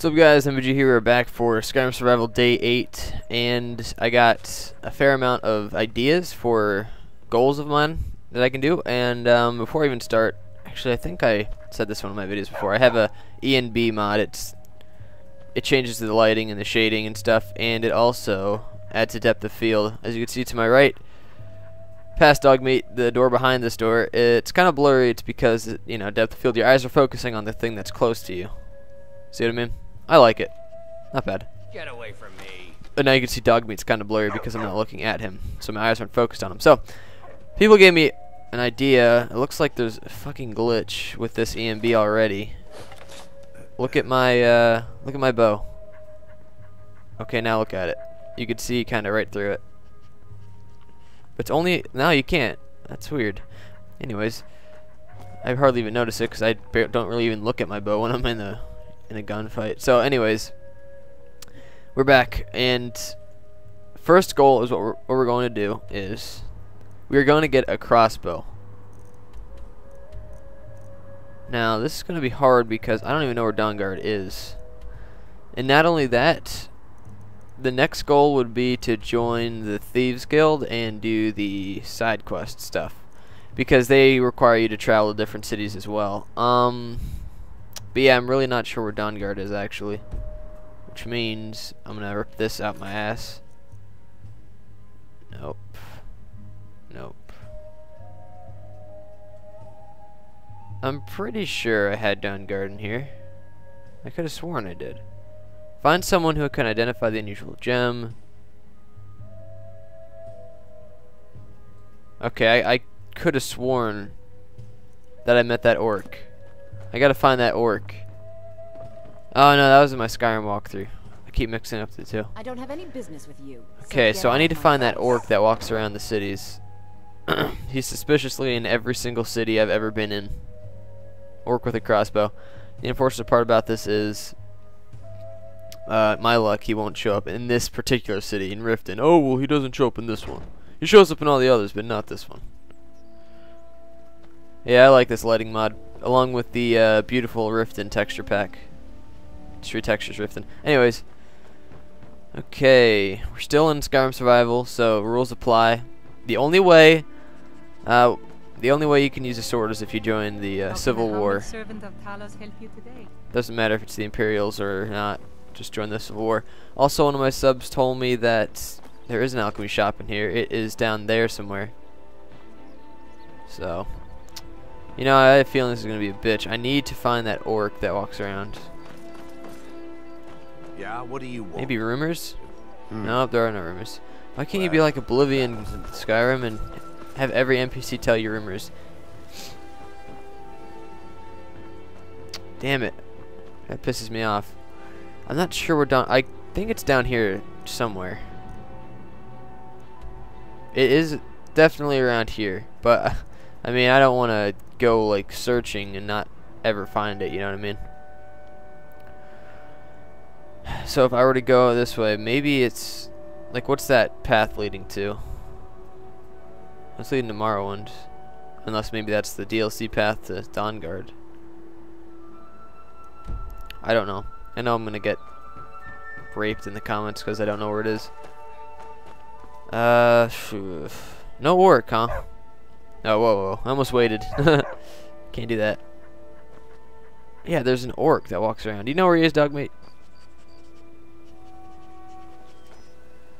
What's up guys, MVG here, we're back for Skyrim Survival Day 8, and I got a fair amount of ideas for goals of mine that I can do, and before I even start, actually I think I said this in one of my videos before, I have a ENB mod. It changes the lighting and the shading and stuff, and it also adds a depth of field. As you can see to my right, past Dogmeat, the door behind this door, it's kind of blurry. It's because, you know, depth of field, your eyes are focusing on the thing that's close to you. See what I mean? I like it. Not bad. Get away from me. But now you can see Dogmeat's kind of blurry because I'm not looking at him, so my eyes aren't focused on him. So, people gave me an idea. It looks like there's a fucking glitch with this EMB already. Look at my bow. Okay, now look at it. You can see kind of right through it. But it's only now you can't. That's weird. Anyways, I hardly even notice it because I don't really even look at my bow when I'm in a gunfight. So anyways, we're back, and first goal is what we're going to do is we're going to get a crossbow. Now this is going to be hard because I don't even know where Dawnguard is, and not only that, the next goal would be to join the Thieves Guild and do the side quest stuff because they require you to travel to different cities as well. But yeah, I'm really not sure where Dawnguard is actually, which means I'm gonna rip this out my ass. Nope. Nope. I'm pretty sure I had Dawnguard in here. I could have sworn I did. Find someone who can identify the unusual gem. Okay, I could have sworn that I met that orc. I gotta find that orc. Oh no, that was in my Skyrim walkthrough. I keep mixing up the two. I don't have any business with you. Okay, so I need to find that orc that walks around the cities. He's suspiciously in every single city I've ever been in. Orc with a crossbow. The unfortunate part about this is, my luck, he won't show up in this particular city in Riften. Oh well, he doesn't show up in this one. He shows up in all the others, but not this one. Yeah, I like this lighting mod, along with the beautiful Riften texture pack. It's retextures Riften. Anyways, okay, we're still in Skyrim Survival, so rules apply. The only way you can use a sword is if you join the Civil War. Doesn't matter if it's the Imperials or not. Just join the Civil War. Also, one of my subs told me that there is an alchemy shop in here. It is down there somewhere. So, you know, I have a feeling this is going to be a bitch. I need to find that orc that walks around. Yeah, what do you want? Maybe rumors? No, there are no rumors. Why can't you be like Oblivion Skyrim and have every NPC tell you rumors? Damn it. That pisses me off. I'm not sure where down... I think it's down here somewhere. It is definitely around here, but I mean, I don't want to go like searching and not ever find it, you know what I mean? So if I were to go this way, maybe it's like, what's that path leading to? It's leading to Morrowind, unless maybe that's the DLC path to Dawnguard. I don't know. I know I'm gonna get raped in the comments because I don't know where it is. No orc, huh? Oh, whoa, whoa, I almost waited. Can't do that. Yeah, there's an orc that walks around. Do you know where he is, Dogmeat?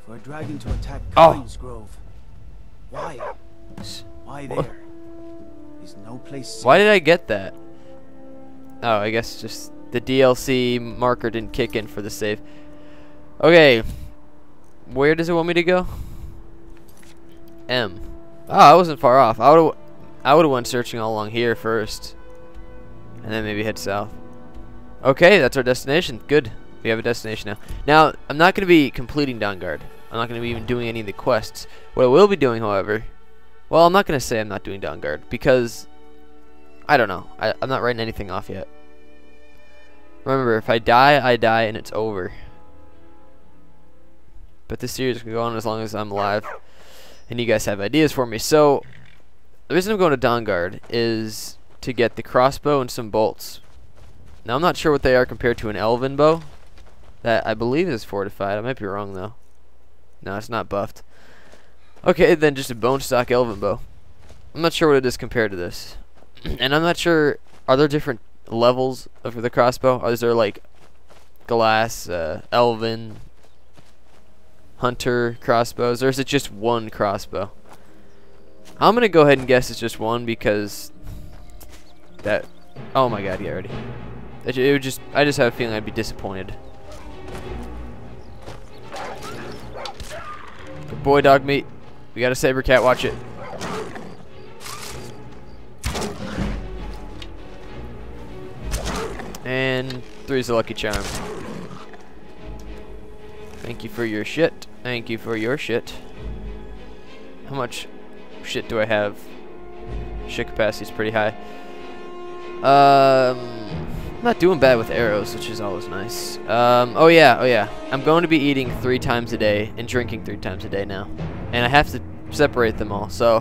For a dragon to attack Collins Grove. Why? Why there? There's no place safe. Why did I get that? Oh, I guess just the DLC marker didn't kick in for the save. Okay. Where does it want me to go? M. Oh, I wasn't far off. I would have went searching all along here first, and then maybe head south. Okay, that's our destination. Good, we have a destination now. Now, I'm not going to be completing Dawnguard. I'm not going to be even doing any of the quests. What I will be doing, however, well, I'm not going to say I'm not doing Dawnguard because I don't know. I'm not writing anything off yet. Remember, if I die, and it's over. But this series can go on as long as I'm alive. And you guys have ideas for me. So, the reason I'm going to Dawnguard is to get the crossbow and some bolts. Now I'm not sure what they are compared to an elven bow. That I believe is fortified. I might be wrong though. No, it's not buffed. Okay, then just a bone stock elven bow. I'm not sure what it is compared to this. And I'm not sure, are there different levels of the crossbow? Or is there like glass, elven, hunter crossbows? Or is it just one crossbow? I'm going to go ahead and guess it's just one because that... Oh my god, yeah, already. It would just, I just have a feeling I'd be disappointed. Good boy, Dogmeat. We got a saber cat, watch it. And three's a lucky charm. Thank you for your shit. Thank you for your shit. How much shit do I have? Shit capacity is pretty high. I'm not doing bad with arrows, which is always nice. Oh yeah. I'm going to be eating 3 times a day and drinking 3 times a day now. And I have to separate them all, so.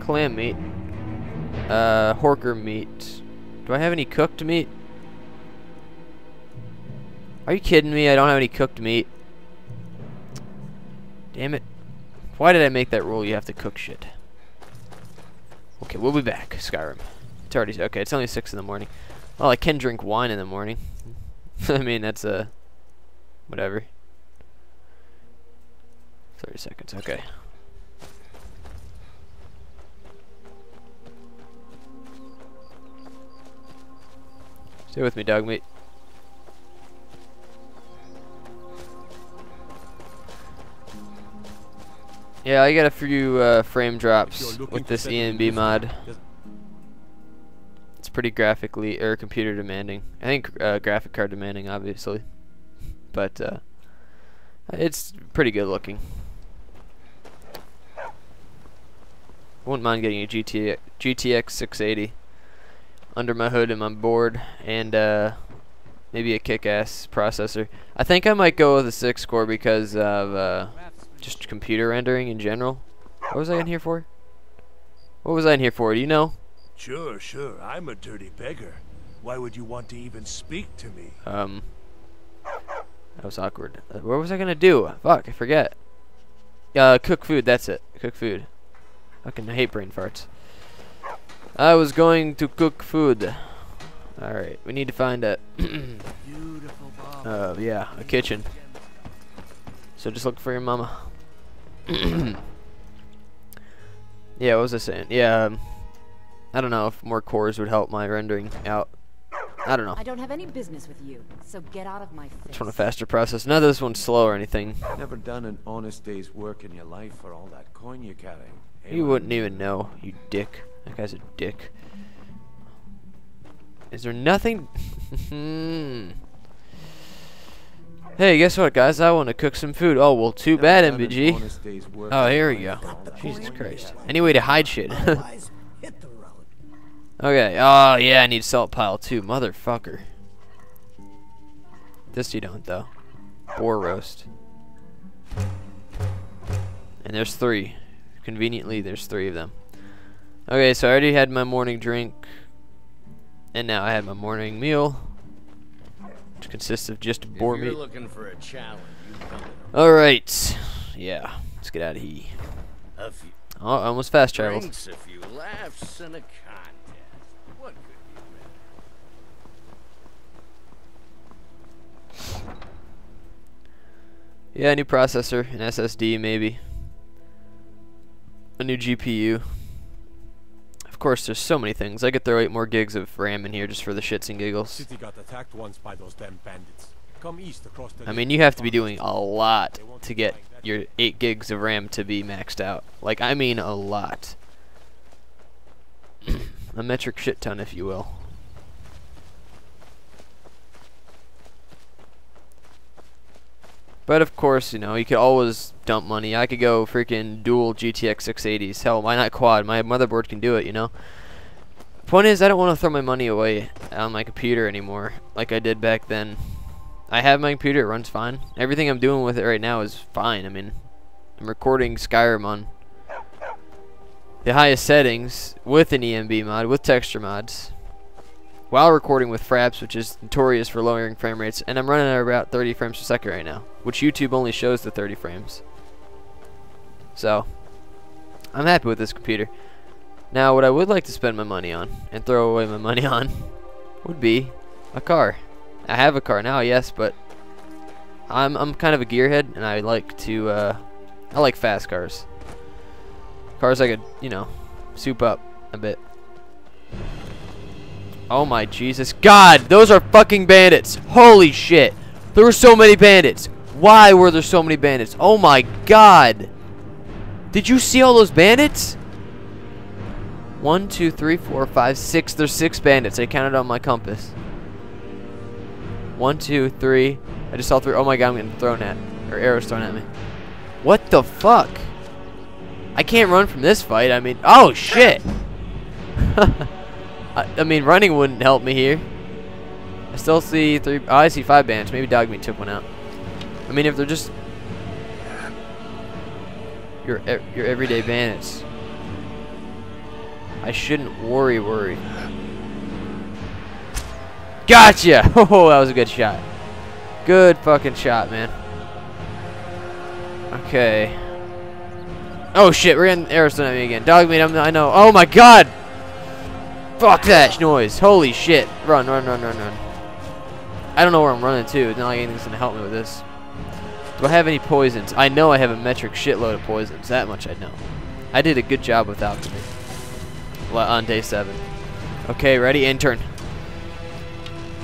Clam meat. Horker meat. Do I have any cooked meat? Are you kidding me? I don't have any cooked meat. Damn it. Why did I make that rule? You have to cook shit. Okay, we'll be back, Skyrim. It's already, okay, it's only 6 in the morning. Well, I can drink wine in the morning. I mean, that's a, whatever. 30 seconds, okay. Stay with me, Dogmeat. Yeah, I got a few frame drops with this ENB mod. It's pretty graphically or computer demanding. I think graphic card demanding, obviously, but it's pretty good looking. I wouldn't mind getting a GTX 680. Under my hood and my board, and maybe a kick-ass processor. I think I might go with a 6-core because of just computer rendering in general. What was I in here for? What was I in here for? Do you know? Sure. I'm a dirty beggar. Why would you want to even speak to me? That was awkward. What was I gonna do? Fuck, I forget. Cook food. That's it. Cook food. Fucking hate brain farts. I was going to cook food. Alright, we need to find a a kitchen. So just look for your mama. Yeah, what was I saying? Yeah, I don't know if more cores would help my rendering out. I don't know. I don't have any business with you, so get out of my face. Just want a faster process. None of this one's slow or anything. Never done an honest day's work in your life for all that coin you're carrying. You wouldn't even know, you dick. That guy's a dick. Is there nothing? Hey, guess what, guys? I want to cook some food. Oh, well, too bad, MBG. Oh, here we go. Jesus Christ. Any way to hide shit. Okay. Oh, yeah, I need salt pile, too. Motherfucker. This you don't, though. Boar roast. And there's 3. Conveniently, there's 3 of them. Okay, so I already had my morning drink, and now I had my morning meal, which consists of just boar meat. Looking for a challenge, all right, yeah, let's get out of here. Oh, I almost fast traveled. Yeah, a new processor, an SSD maybe, a new GPU. Of course, there's so many things. I could throw 8 more gigs of RAM in here just for the shits and giggles. City got attacked once by those damn bandits. Come east across the, I mean, you have to be doing a lot to get your 8 gigs of RAM to be maxed out. Like, I mean a lot. A metric shit ton, if you will. But of course, you know, you could always dump money. I could go freaking dual GTX 680s. Hell, why not quad? My motherboard can do it, you know? Point is, I don't want to throw my money away on my computer anymore like I did back then. I have my computer, it runs fine. Everything I'm doing with it right now is fine. I mean, I'm recording Skyrim on the highest settings with an ENB mod, with texture mods, while recording with Fraps, which is notorious for lowering frame rates, and I'm running at about 30 frames per second right now, which YouTube only shows the 30 frames. So, I'm happy with this computer. Now, what I would like to spend my money on, and throw away my money on, would be a car. I have a car now, yes, but I'm kind of a gearhead, and I like to, I like fast cars. Cars I could, you know, soup up a bit. Oh my Jesus. God, those are fucking bandits. Holy shit. There were so many bandits. Why were there so many bandits? Oh my God. Did you see all those bandits? 1, 2, 3, 4, 5, 6. There's 6 bandits. I counted on my compass. 1, 2, 3. I just saw 3. Oh my God, I'm getting thrown at. Or arrows thrown at me. What the fuck? I can't run from this fight. I mean, oh shit. I mean, running wouldn't help me here. I still see 3. Oh, I see 5 bandits. Maybe Dogmeat took one out. I mean, if they're just your everyday bandits, I shouldn't worry. Gotcha! Oh, that was a good shot. Good fucking shot, man. Okay. Oh shit! We're getting arrows at me again. Dogmeat, I know. Oh my God! Fuck that noise. Holy shit. Run, run, run, run, run. I don't know where I'm running to. It's not like anything's going to help me with this. Do I have any poisons? I know I have a metric shitload of poisons. That much I know. I did a good job with alchemy. Well, on day 7. Okay, ready? And turn.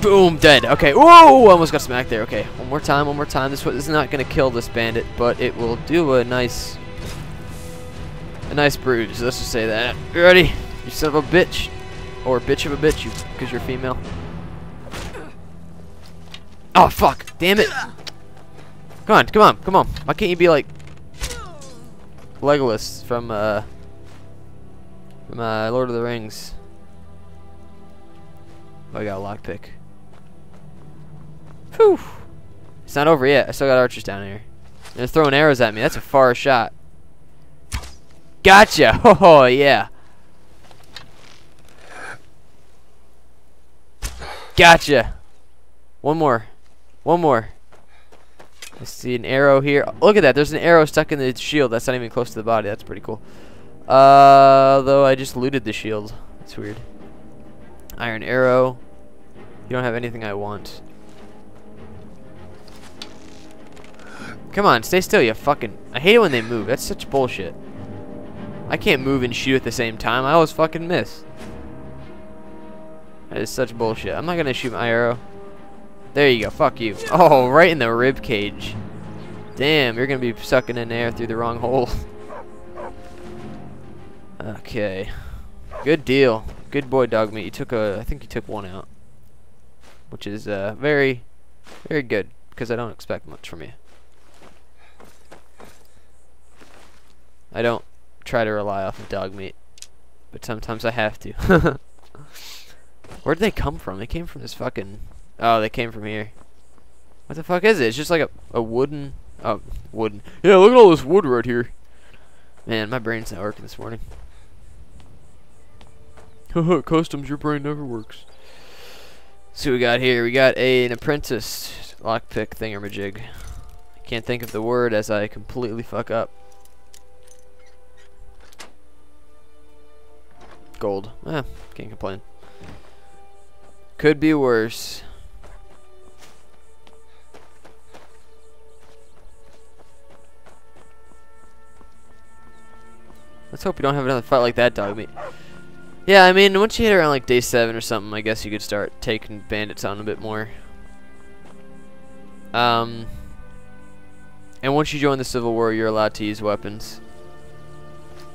Boom, dead. Okay. Whoa, I almost got smacked there. Okay, one more time, one more time. This is not going to kill this bandit, but it will do a nice bruise. Let's just say that. You ready? You son of a bitch. Or bitch of a bitch, because you're female. Oh, fuck. Damn it. Come on, come on, come on. Why can't you be like Legolas from Lord of the Rings? Oh, I got a lockpick. Phew. It's not over yet. I still got archers down here. They're throwing arrows at me. That's a far shot. Gotcha. Oh, yeah. Gotcha. One more. One more. I see an arrow here. Look at that. There's an arrow stuck in the shield. That's not even close to the body. That's pretty cool. Though I just looted the shield. That's weird. Iron arrow. You don't have anything I want. Come on. Stay still, you fucking... I hate it when they move. That's such bullshit. I can't move and shoot at the same time. I always fucking miss. That is such bullshit. I'm not gonna shoot my arrow. There you go. Fuck you. Oh, right in the rib cage. Damn, you're gonna be sucking in air through the wrong hole. Okay. Good deal. Good boy, Dogmeat. You took a. I think you took one out, which is very, very good because I don't expect much from you. I don't try to rely off of Dogmeat, but sometimes I have to. Where did they come from? They came from this fucking... Oh, they came from here. What the fuck is it? It's just like a wooden... Oh, wooden. Yeah, look at all this wood right here. Man, my brain's not working this morning. Customs, your brain never works. See what we got here. We got an apprentice lockpick thingamajig. I can't think of the word as I completely fuck up. Gold. Ah, can't complain. Could be worse. Let's hope we don't have another fight like that, Dogmeat. Yeah, I mean, once you hit around like day 7 or something, I guess you could start taking bandits on a bit more. And once you join the Civil War, you're allowed to use weapons.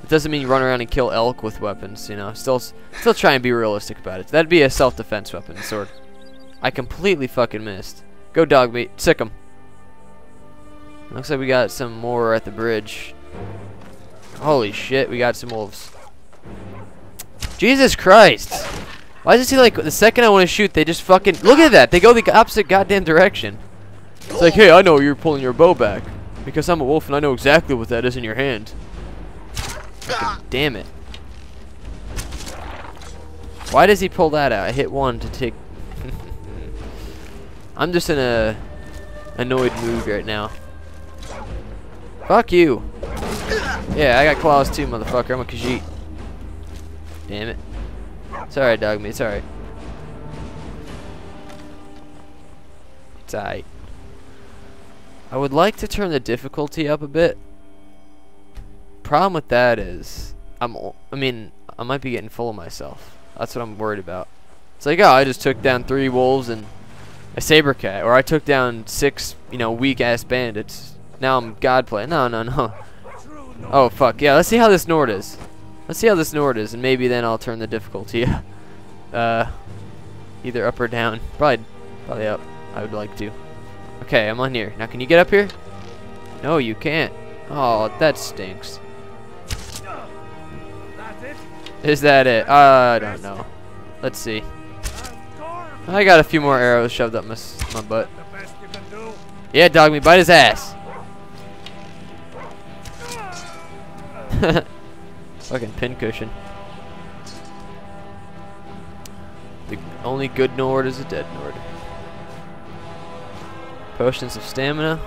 It doesn't mean you run around and kill elk with weapons, you know. Still try and be realistic about it. That'd be a self-defense weapon, sword. I completely fucking missed. Go, Dogmeat. Sick him. Looks like we got some more at the bridge. Holy shit, we got some wolves. Jesus Christ. Why does it seem like the second I want to shoot, they just fucking... Look at that. They go the opposite goddamn direction. It's like, hey, I know you're pulling your bow back. Because I'm a wolf and I know exactly what that is in your hand. Damn it. Why does he pull that out? I hit one to take... I'm just in a annoyed mood right now. Fuck you. Yeah, I got claws too, motherfucker. I'm a Khajiit. Damn it. It's alright, Dogmeat. It's alright. It's alright. I would like to turn the difficulty up a bit. Problem with that is, I might be getting full of myself. That's what I'm worried about. It's like, oh, I just took down 3 wolves and a saber cat, or I took down 6, you know, weak-ass bandits. Now I'm god playing. No, no, no. Oh, fuck. Yeah, let's see how this Nord is. Let's see how this Nord is, and maybe then I'll turn the difficulty either up or down. Probably up. I would like to. Okay, I'm on here. Now, can you get up here? No, you can't. Oh, that stinks. Is that it? I don't know. Let's see. I got a few more arrows shoved up my butt. Yeah, Dogmeat, bite his ass. Fucking pincushion. The only good Nord is a dead Nord. Potions of stamina.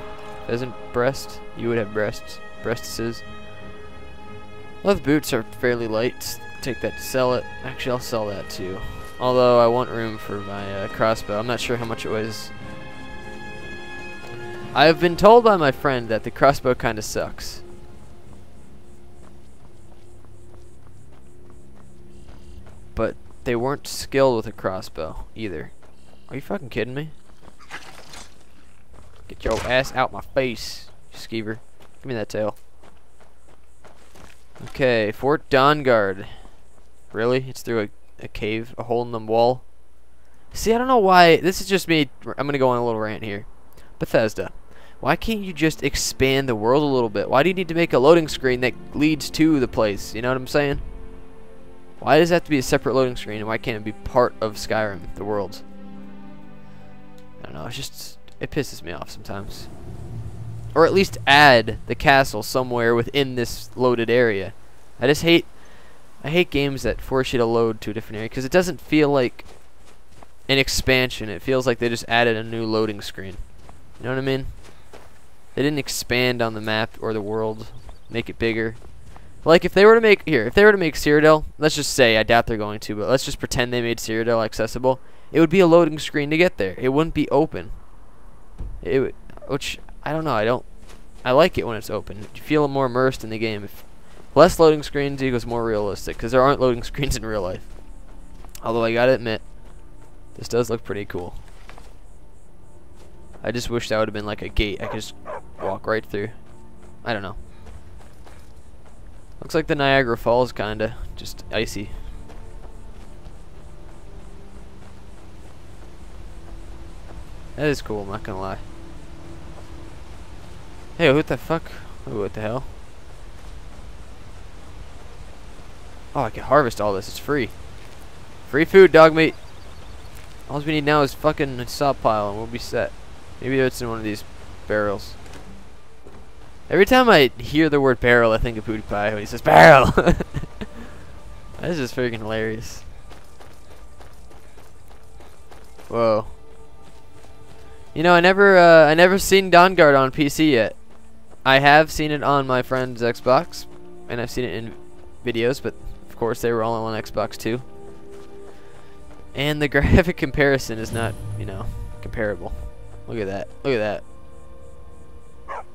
Pheasant breast. You would have breasts. Breastises. Leather boots are fairly light. Take that to sell it. Actually, I'll sell that too. Although I want room for my crossbow. I'm not sure how much it weighs. I have been told by my friend that the crossbow kind of sucks. But they weren't skilled with a crossbow either. Are you fucking kidding me? Get your ass out my face, you skeever. Give me that tail. Okay, Fort Dawnguard. Really? It's through a cave, a hole in the wall. See, I don't know why. This is just me. I'm going to go on a little rant here. Bethesda. Why can't you just expand the world a little bit? Why do you need to make a loading screen that leads to the place? You know what I'm saying? Why does it have to be a separate loading screen, and why can't it be part of Skyrim, the world? I don't know. It's just... It pisses me off sometimes. Or at least add the castle somewhere within this loaded area. I just hate... I hate games that force you to load to a different area, because it doesn't feel like an expansion. It feels like they just added a new loading screen. You know what I mean? They didn't expand on the map or the world, make it bigger. Like, if they were to make... Here, if they were to make Cyrodiil, let's just say, I doubt they're going to, but let's just pretend they made Cyrodiil accessible. It would be a loading screen to get there. It wouldn't be open. Which, I don't know, I like it when it's open. You feel more immersed in the game. If less loading screens equals more realistic, because there aren't loading screens in real life. Although I gotta admit, this does look pretty cool. I just wish that would have been like a gate I could just walk right through. I don't know. Looks like the Niagara Falls, kinda. Just icy. That is cool, I'm not gonna lie. Hey, what the fuck? Oh, what the hell? Oh, I can harvest all this. It's free. Free food, Dogmeat. All we need now is fucking a sop pile and we'll be set. Maybe it's in one of these barrels. Every time I hear the word barrel, I think of PewDiePie when he says barrel. That is just freaking hilarious. Whoa. You know, I never seen Dawnguard on PC yet. I have seen it on my friend's Xbox, and I've seen it in videos, but of course they were all on Xbox too. And the graphic comparison is not, you know, comparable. Look at that. Look at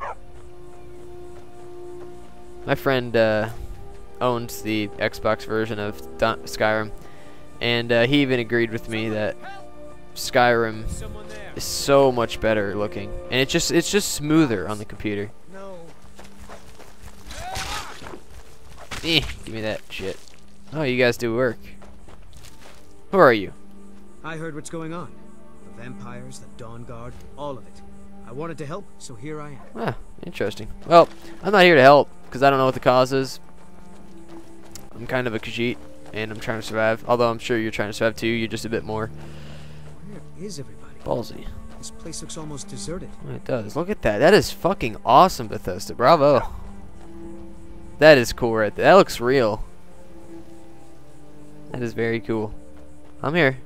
that. My friend owns the Xbox version of Skyrim, and he even agreed with me that Skyrim is so much better looking, and it's just smoother on the computer. No. Give me that shit. Oh, you guys do work. Who are you? I heard what's going on. The vampires, the Dawnguard, all of it. I wanted to help, so here I am. Ah, interesting. Well, I'm not here to help because I don't know what the cause is. I'm kind of a Khajiit, and I'm trying to survive. Although I'm sure you're trying to survive too. You're just a bit more. Is everybody ballsy? This place looks almost deserted. It does. Look at that. That is fucking awesome, Bethesda. Bravo. That is cool right there. That looks real. That is very cool. I'm here.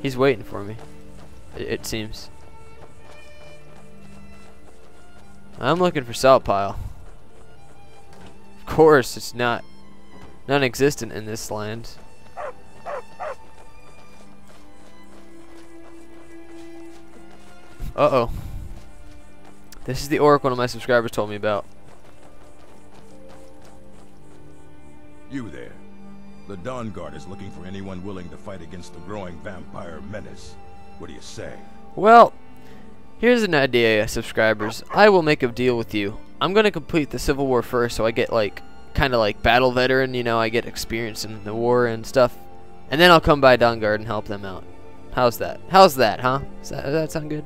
He's waiting for me, it seems. I'm looking for salt pile. Of course, it's not non-existent in this land. Uh-oh. This is the orc one of my subscribers told me about. You there. The Dawnguard is looking for anyone willing to fight against the growing vampire menace. What do you say? Well, here's an idea, subscribers. I will make a deal with you. I'm going to complete the Civil War first so I get, like, kind of like battle veteran, you know, I get experience in the war and stuff. And then I'll come by Dawnguard and help them out. How's that? How's that, huh? Does that sound good?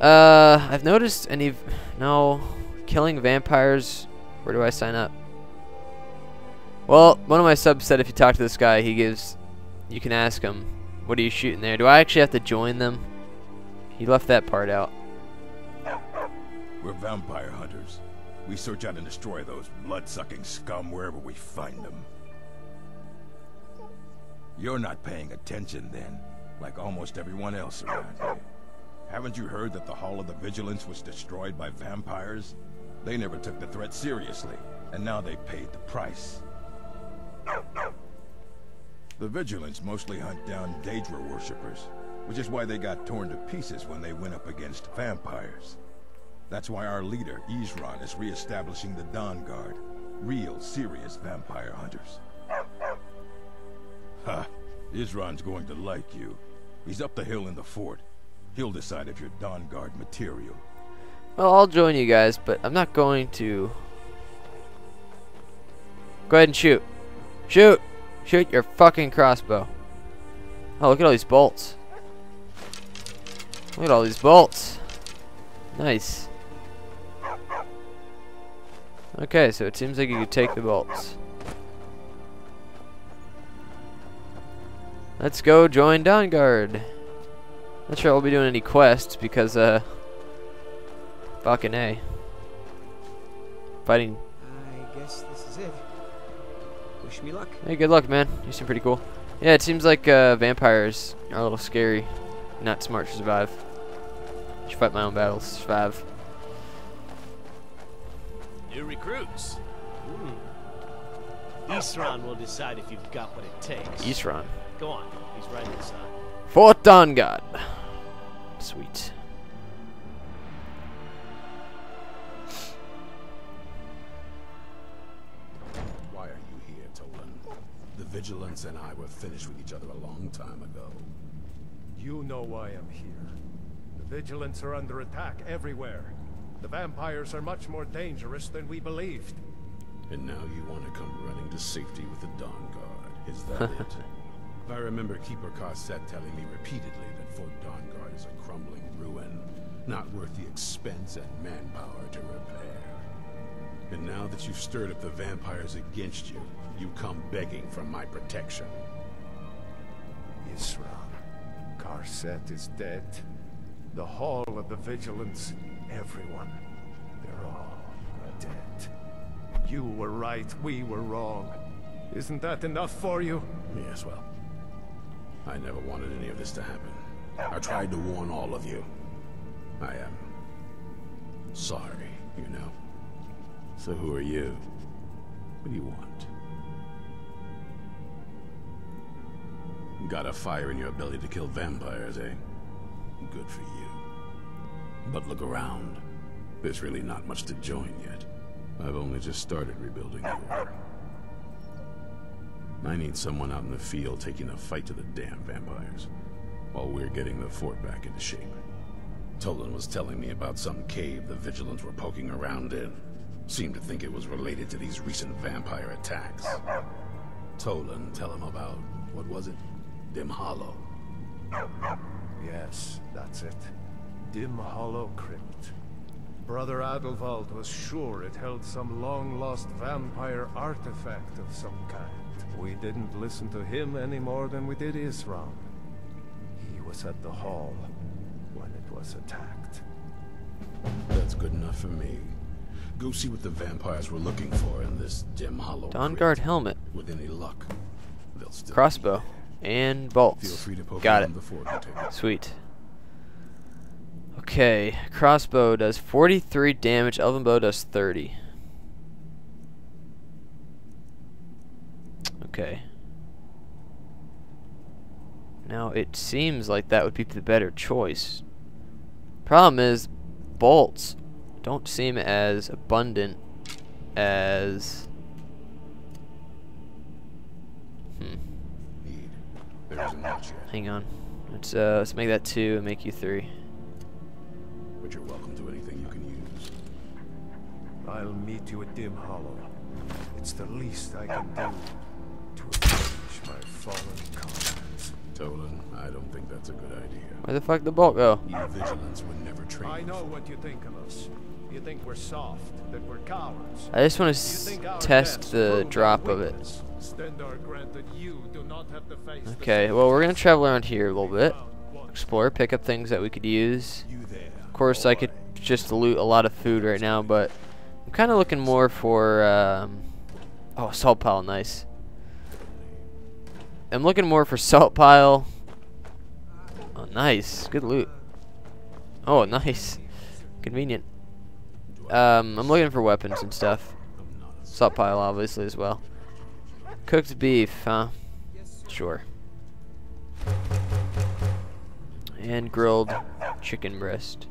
I've noticed any... No. Killing vampires. Where do I sign up? Well, one of my subs said if you talk to this guy, he gives... You can ask him, what are you shooting there? Do I actually have to join them? He left that part out. We're vampire hunters. We search out and destroy those blood-sucking scum wherever we find them. You're not paying attention then, like almost everyone else around here. Haven't you heard that the Hall of the Vigilance was destroyed by vampires? They never took the threat seriously, and now they paid the price. The Vigilance mostly hunt down Daedra worshippers, which is why they got torn to pieces when they went up against vampires. That's why our leader, Isran, is re-establishing the Dawnguard, real, serious vampire hunters. Ha! Isran's going to like you. He's up the hill in the fort. He'll decide if you're Dawnguard material. Well, I'll join you guys, but I'm not going to... Go ahead and shoot. Shoot! Shoot your fucking crossbow. Oh, look at all these bolts. Look at all these bolts. Nice. Okay, so it seems like you could take the bolts. Let's go join Dawnguard. Not sure I'll be doing any quests because, fucking A. Fighting. I guess this is it. Wish me luck. Hey, good luck, man. You seem pretty cool. Yeah, it seems like, vampires are a little scary. Not smart to survive. I should fight my own battles. Survive. New recruits. Isran will decide if you've got what it takes. Isran. Go on. He's right inside. Fort Dawnguard. Sweet. Why are you here, Tolan? The Vigilance and I were finished with each other a long time ago. You know why I'm here. The Vigilance are under attack everywhere. The vampires are much more dangerous than we believed. And now you want to come running to safety with the Dawnguard. Is that it? I remember Keeper Kossett telling me repeatedly that Fort Dawnguard is a crumbling ruin, not worth the expense and manpower to repair. And now that you've stirred up the vampires against you, you come begging for my protection. Isran, Kossett is dead. The Hall of the Vigilance, everyone, they're all dead. You were right, we were wrong. Isn't that enough for you? Yes, well, I never wanted any of this to happen. I tried to warn all of you. I am sorry, you know. So who are you? What do you want? You got a fire in your belly to kill vampires, eh? Good for you. But look around. There's really not much to join yet. I've only just started rebuilding the order. I need someone out in the field taking a fight to the damn vampires, while we're getting the fort back into shape. Tolan was telling me about some cave the Vigilants were poking around in. Seemed to think it was related to these recent vampire attacks. Tolan, tell him about, what was it? Dimhollow. Yes, that's it. Dimhollow Crypt. Brother Adelwald was sure it held some long-lost vampire artifact of some kind. We didn't listen to him any more than we did Isran. He was at the hall when it was attacked. That's good enough for me. Go see what the vampires were looking for in this Dimhollow Crypt. Dawnguard helmet. With any luck, they'll still. Crossbow. And bolts. Feel free to poke got it. Before it. Sweet. Okay, crossbow does 43 damage, elven bow does 30. Okay. Now it seems like that would be the better choice. Problem is, bolts don't seem as abundant as... Hang on. Let's make that 2 and make you 3. But you're welcome to anything you can use. I'll meet you at Dimhollow. It's the least I can do to avenge my fallen comrades. Tolan, I don't think that's a good idea. Where the fuck did the bolt go? Your vigilance would never train. I know what you think of us. You think we're soft, that we're cowards. I just want to test the drop of it. Okay, well, we're going to travel around here a little bit. Explore, pick up things that we could use. Of course, I could just loot a lot of food right now, but I'm kind of looking more for... oh, salt pile, nice. I'm looking more for salt pile. Oh, nice. Good loot. Oh, nice. Convenient. I'm looking for weapons and stuff. Salt pile, obviously, as well. Cooked beef, huh? Sure. And grilled chicken breast.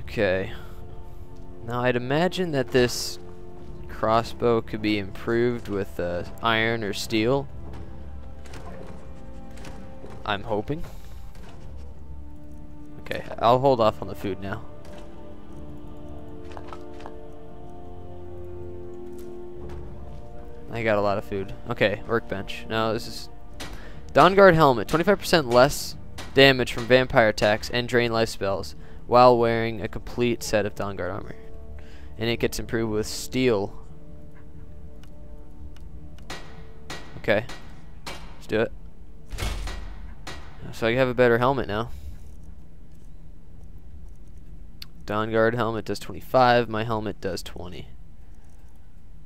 Okay. Now, I'd imagine that this crossbow could be improved with iron or steel. I'm hoping. Okay, I'll hold off on the food now. I got a lot of food. Okay, workbench. Now this is Dawnguard helmet. 25% less damage from vampire attacks and drain life spells while wearing a complete set of Dawnguard armor. And it gets improved with steel. Okay. Let's do it. So I have a better helmet now. Dawnguard helmet does 25. My helmet does 20.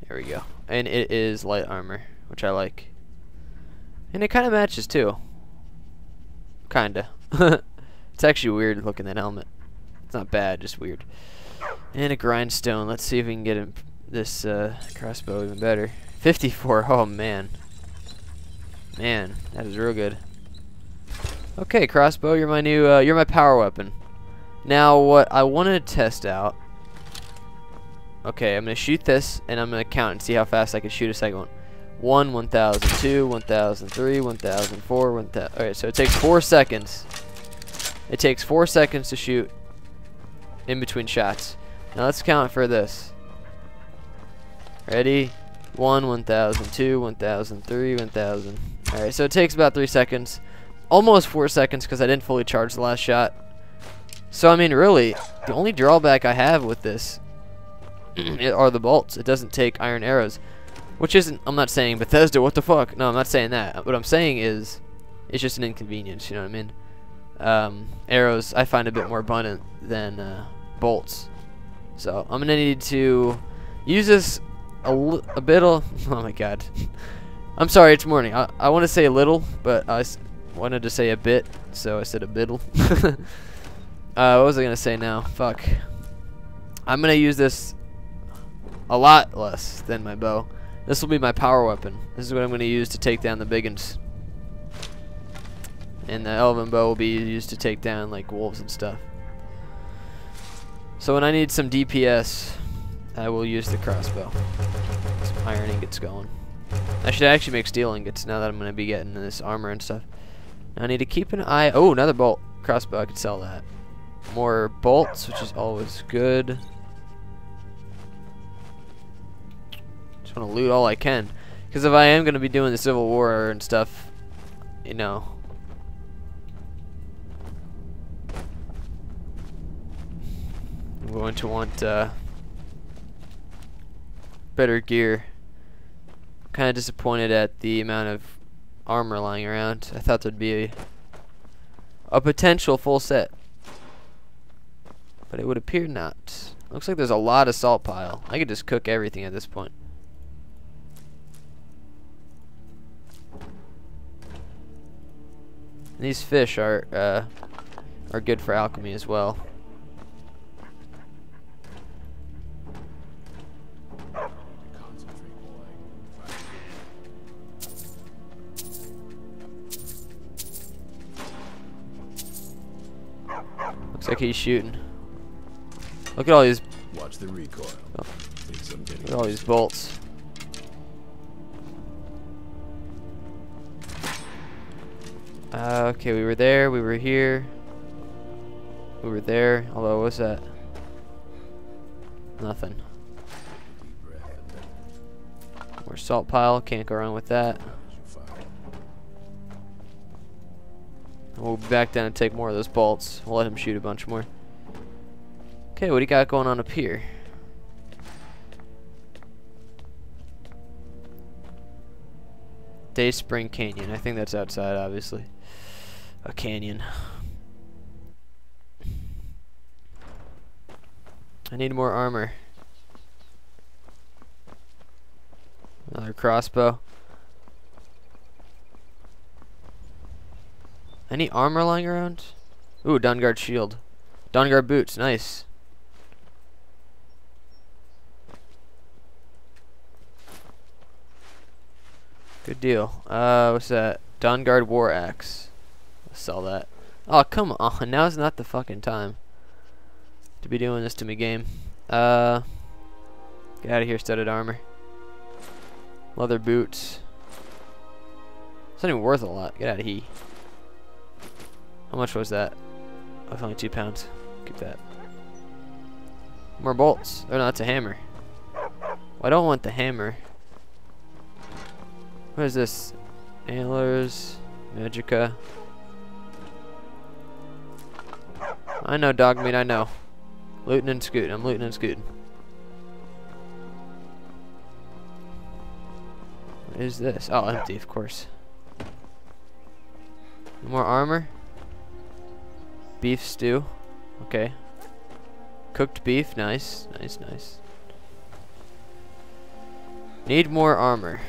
There we go. And it is light armor, which I like. And it kind of matches, too. Kinda. It's actually weird looking, that helmet. It's not bad, just weird. And a grindstone. Let's see if we can get this crossbow even better. 54. Oh, man. Man, that is real good. Okay, crossbow, you're my new... you're my power weapon. Now, what I want to test out... Okay, I'm going to shoot this, and I'm going to count and see how fast I can shoot a second one. 1, 1,000, 2, 1,000, 3, 1,000, 4, 1,000. Alright, so it takes 4 seconds. It takes 4 seconds to shoot in between shots. Now let's count for this. Ready? 1, 1,000, 2, 1,000, 3, 1,000. Alright, so it takes about 3 seconds. Almost 4 seconds because I didn't fully charge the last shot. So, I mean, really, the only drawback I have with this are the bolts. It doesn't take iron arrows, which isn't, I'm not saying Bethesda what the fuck, no, I'm not saying that. What I'm saying is it's just an inconvenience, you know what I mean? Arrows I find a bit more abundant than bolts, so I'm gonna need to use this a bit. Oh my god. I'm sorry, it's morning. I want to say a little, but I wanted to say a bit, so I said a biddle. What was I gonna say now? Fuck. I'm gonna use this a lot less than my bow. This will be my power weapon. This is what I'm going to use to take down the biggins. And the elven bow will be used to take down like wolves and stuff. So when I need some DPS, I will use the crossbow. Some iron ingots going. I should actually make steel ingots now that I'm going to be getting this armor and stuff. Now I need to keep an eye. Oh, another bolt. Crossbow, I could sell that. More bolts, which is always good. To loot all I can, because if I am going to be doing the Civil War and stuff, you know, I'm going to want better gear. I'm kind of disappointed at the amount of armor lying around. I thought there'd be a potential full set, but it would appear not. Looks like there's a lot of salt pile. I could just cook everything at this point. And these fish are good for alchemy as well. Looks like he's shooting. Look at all these. Watch the recoil. Oh. Look at all these bolts. Okay, we were there, we were here, we were there. Although, what's that? Nothing. More salt pile. Can't go wrong with that. We'll be back down and take more of those bolts. We'll let him shoot a bunch more. Okay, what do you got going on up here? Dayspring Canyon. I think that's outside, obviously. A canyon. I need more armor. Another crossbow. Any armor lying around? Ooh, Dawnguard shield. Dawnguard boots, nice. Good deal. What's that? Dawnguard war axe. Let's sell that. Oh, come on. Now's not the fucking time to be doing this to me, game. Get out of here, studded armor. Leather boots. It's not even worth a lot. Get out of here. How much was that? Oh, it's only £2. Keep that. More bolts. Oh no, that's a hammer. Well, I don't want the hammer. What is this? Antlers, Magicka. I know, Dogmeat, I know. Looting and scooting. I'm looting and scooting. What is this? Oh, empty, of course. More armor. Beef stew, okay. Cooked beef, nice, nice, nice. Need more armor.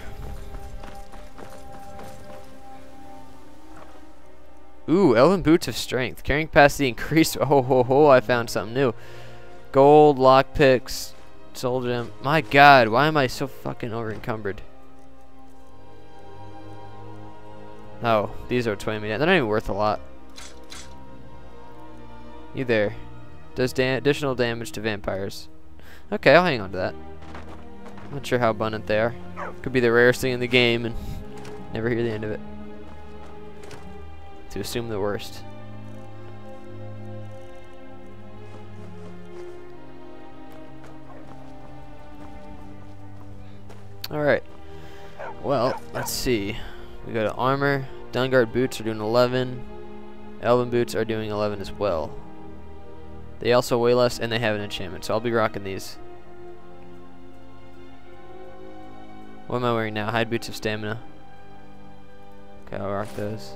Ooh, elven boots of strength. Carrying capacity increased. Oh ho ho! I found something new. Gold, lockpicks, soul gem. My God, why am I so fucking over encumbered? Oh, these are $20. They're not even worth a lot. You there. Does additional damage to vampires. Okay, I'll hang on to that. Not sure how abundant they are. Could be the rarest thing in the game and never hear the end of it. To assume the worst. Alright. Well, let's see. We go to armor. Dawnguard boots are doing 11. Elven boots are doing 11 as well. They also weigh less and they have an enchantment, so I'll be rocking these. What am I wearing now? Hide boots of stamina. Okay, I'll rock those.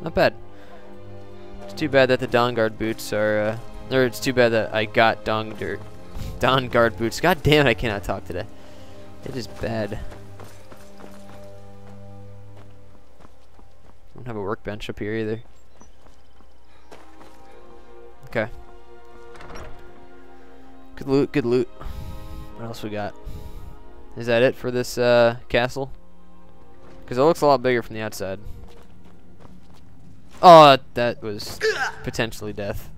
Not bad. It's too bad that the Dawnguard boots are, or it's too bad that I got Dawnguard boots. God damn it, I cannot talk today. It is bad. I don't have a workbench up here either. Okay. Good loot, good loot. What else we got? Is that it for this castle? Because it looks a lot bigger from the outside. Oh, that was potentially death.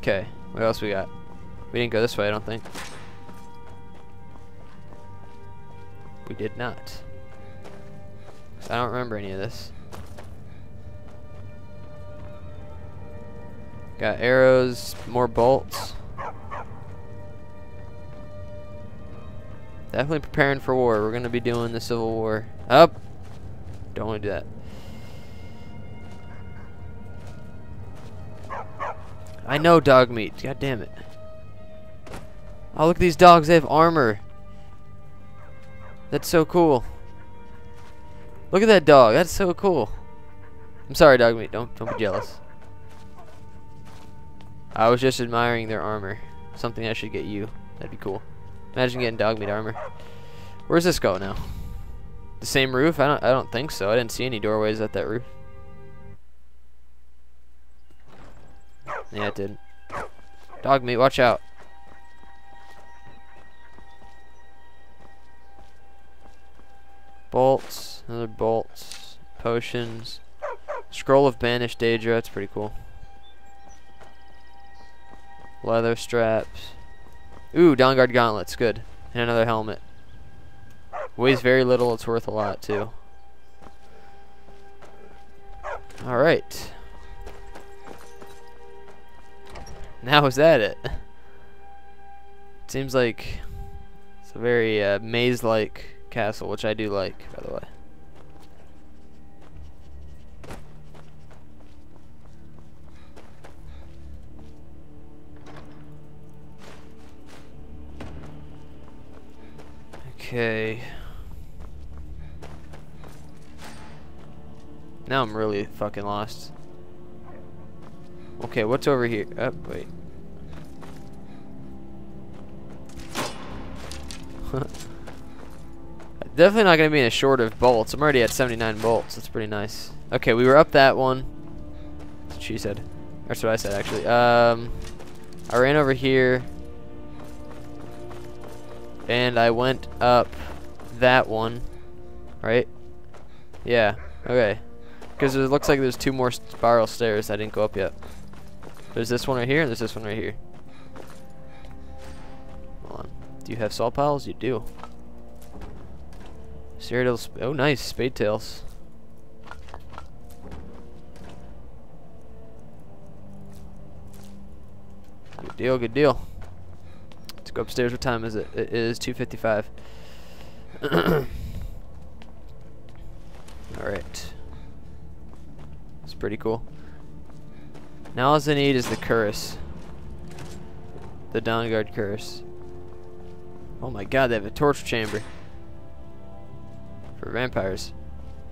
Okay, what else we got? We didn't go this way, I don't think. We did not. I don't remember any of this. Got arrows, more bolts. Definitely preparing for war. We're gonna be doing the Civil War. Up! Don't wanna do that. I know, dog meat. God damn it. Oh, look at these dogs, they have armor. That's so cool. Look at that dog, that's so cool. I'm sorry, dog meat, don't be jealous. I was just admiring their armor. Something I should get you. That'd be cool. Imagine getting Dogmeat armor. Where's this go now? The same roof? I don't think so. I didn't see any doorways at that roof. Yeah, it didn't. Dogmeat, watch out. Bolts, another bolts, potions. Scroll of Banished Daedra, that's pretty cool. Leather straps. Ooh, Dawnguard gauntlets, good. And another helmet. Weighs very little, it's worth a lot too. Alright. Now is that it? Seems like it's a very maze-like castle, which I do like, by the way. Okay. Now I'm really fucking lost. Okay, what's over here? Oh, wait. Definitely not going to be in a short of bolts. I'm already at 79 bolts. That's pretty nice. Okay, we were up that one. That's what she said. That's what I said, actually. I ran over here. And I went up that one, right? Yeah, okay. Because it looks like there's two more spiral stairs I didn't go up yet. There's this one right here, and there's this one right here. Hold on. Do you have salt piles? You do. Cyrodiil. Oh, nice. Spade tails. Good deal, good deal. Let's go upstairs. What time is it? It is 2:55. Alright. That's pretty cool. Now all I need is the curse. The Dawnguard curse. Oh my god, they have a torture chamber. For vampires.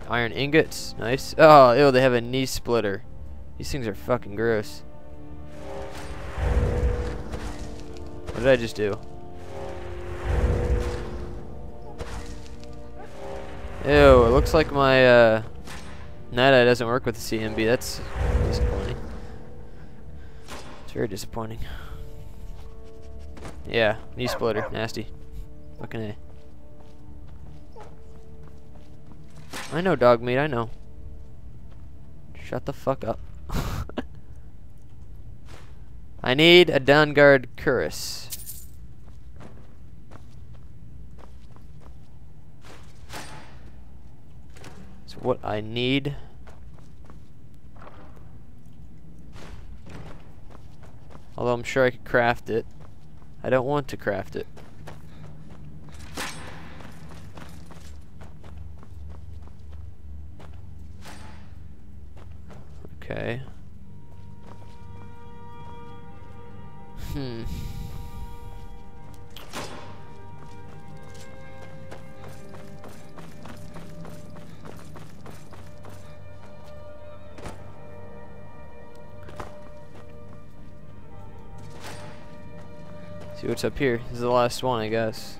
Iron ingots. Nice. Oh, ew, they have a knee splitter. These things are fucking gross. What did I just do? Ew, it looks like my night eye doesn't work with the CMB. That's disappointing. It's very disappointing. Yeah, knee splitter. Nasty. Fucking A. I know, Dogmeat, I know. Shut the fuck up. I need a Dawnguard curse. It's what I need. Although I'm sure I could craft it. I don't want to craft it. Okay. Hmm. See what's up here. This is the last one, I guess.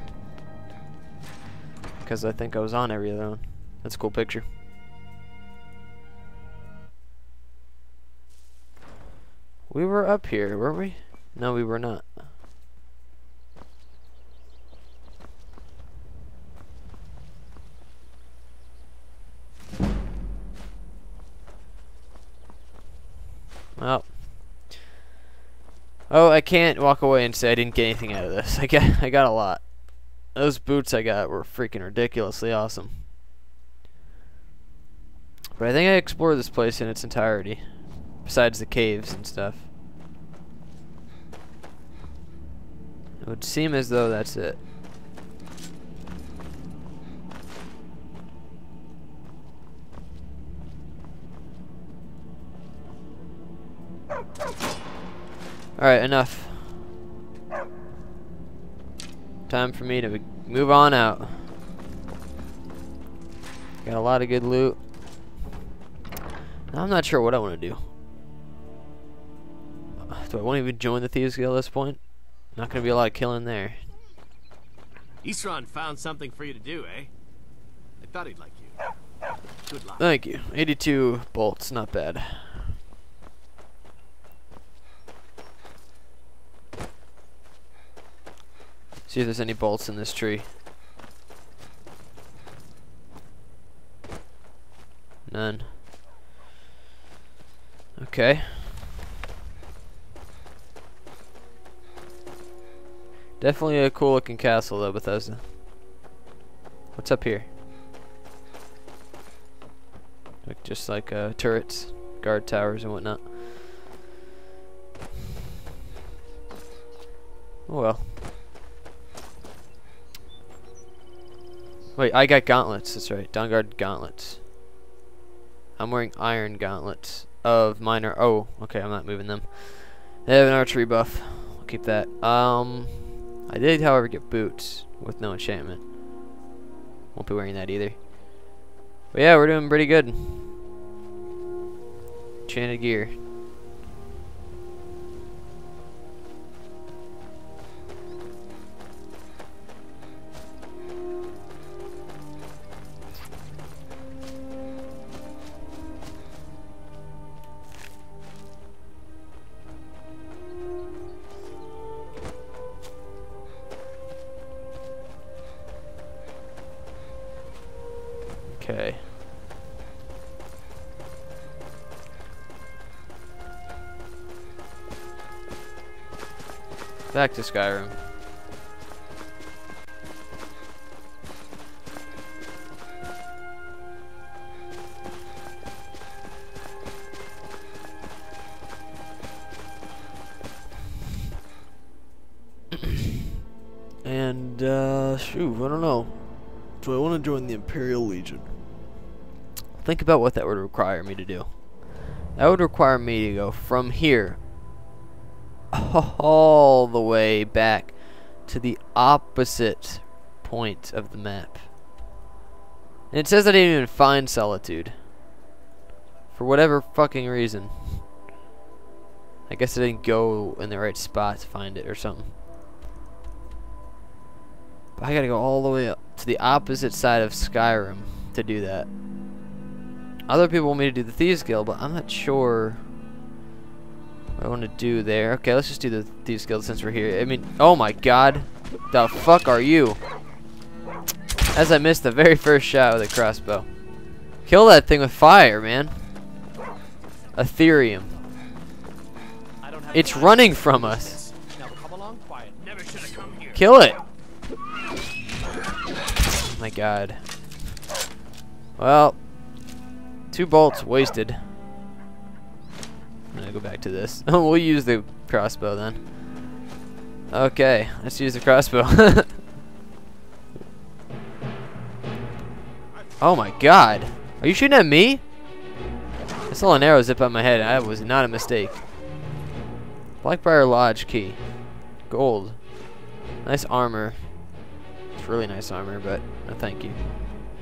Because I think I was on every other one. That's a cool picture. We were up here, weren't we? No, we were not. Well. Oh, I can't walk away and say I didn't get anything out of this. I got a lot. Those boots I got were freaking ridiculously awesome. But I think I explored this place in its entirety. Besides the caves and stuff. It would seem as though that's it. Alright, enough. Time for me to move on out. Got a lot of good loot. I'm not sure what I want to do. Do I want to even join the Thieves Guild at this point? Not going to be a lot of killing there. Isran found something for you to do, eh? I thought he'd like you. Good luck. Thank you. 82 bolts, not bad. See if there's any bolts in this tree. None. Okay. Definitely a cool looking castle though, Bethesda. What's up here? Like, just like turrets, guard towers and whatnot. Oh well. Wait, I got gauntlets, that's right. Dawnguard gauntlets. I'm wearing iron gauntlets of minor. Oh, okay, I'm not moving them. They have an archery buff. I'll keep that. I did, however, get boots with no enchantment. Won't be wearing that either. But yeah, we're doing pretty good. Enchanted gear. Okay. Back to Skyrim. And shoot, I don't know. Do I want to join the Imperial Legion? Think about what that would require me to do. That would require me to go from here all the way back to the opposite point of the map. And it says I didn't even find Solitude. For whatever fucking reason. I guess I didn't go in the right spot to find it or something. But I gotta go all the way up to the opposite side of Skyrim to do that. Other people want me to do the Thieves Guild, but I'm not sure what I want to do there. Okay, let's just do the Thieves Guild since we're here. I mean, oh my god. The fuck are you? As I missed the very first shot with a crossbow. Kill that thing with fire, man. Ethereum. It's running from us. Kill it. Oh my god. Well. 2 bolts wasted. I'm gonna go back to this. Oh, we'll use the crossbow then. Okay, let's use the crossbow. Oh my god. Are you shooting at me? I saw an arrow zip out my head. That was not a mistake. Blackbriar Lodge key. Gold. Nice armor. It's really nice armor, but no thank you.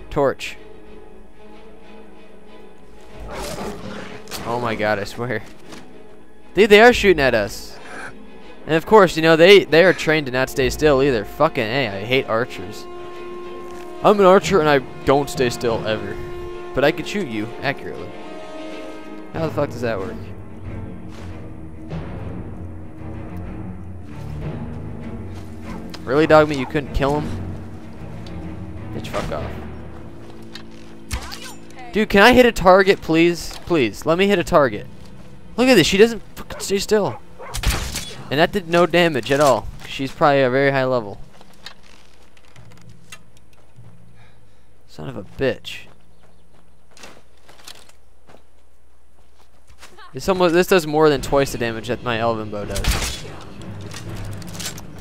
Torch. Oh my god, I swear. Dude, they are shooting at us. And of course, you know, they are trained to not stay still either. Fucking A, I hate archers. I'm an archer and I don't stay still ever. But I can shoot you accurately. How the fuck does that work? Really, Dogmeat, you couldn't kill him? Bitch, fuck off. Dude, can I hit a target, please? Please, let me hit a target. Look at this, she doesn't fucking stay still. And that did no damage at all. She's probably a very high level. Son of a bitch. This does more than twice the damage that my elven bow does.